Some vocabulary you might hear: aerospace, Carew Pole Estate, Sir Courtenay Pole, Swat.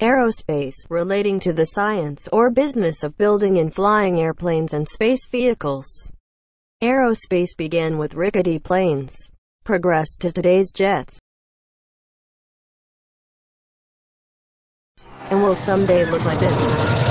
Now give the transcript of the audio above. Aerospace, relating to the science or business of building and flying airplanes and space vehicles. Aerospace began with rickety planes, progressed to today's jets, and will someday look like this.